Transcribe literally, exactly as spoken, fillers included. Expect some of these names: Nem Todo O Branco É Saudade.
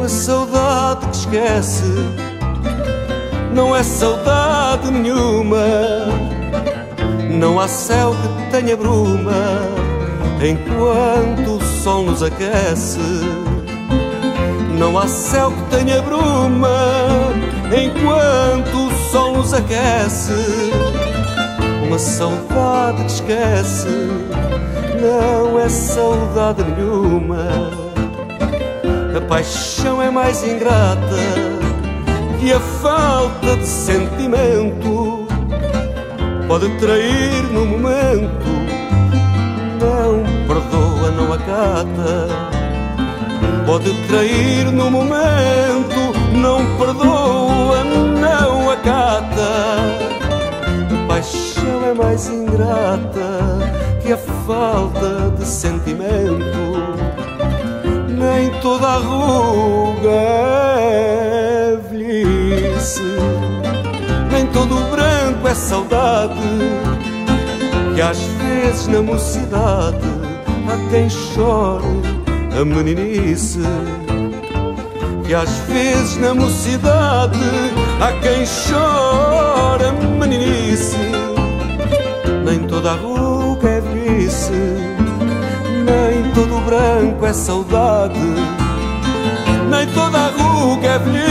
uma saudade que esquece. Não é saudade nenhuma. Não há céu que tenha bruma enquanto o sol nos aquece. Não há céu que tenha bruma enquanto o sol nos aquece. Uma saudade que esquece. Não é saudade nenhuma. A paixão é mais ingrata que a falta de sentimento. Pode trair no momento, não perdoa, não acata. Pode trair no momento, não perdoa, não acata. A paixão é mais ingrata que a falta de sentimento. Nem toda ruga é velhice, nem todo branco é saudade, que às vezes na mocidade há quem chore a meninice. Que às vezes na mocidade há quem chore a meninice. Nem toda ruga é velhice. Nem todo branco é saudade. Nem toda ruga é velhice.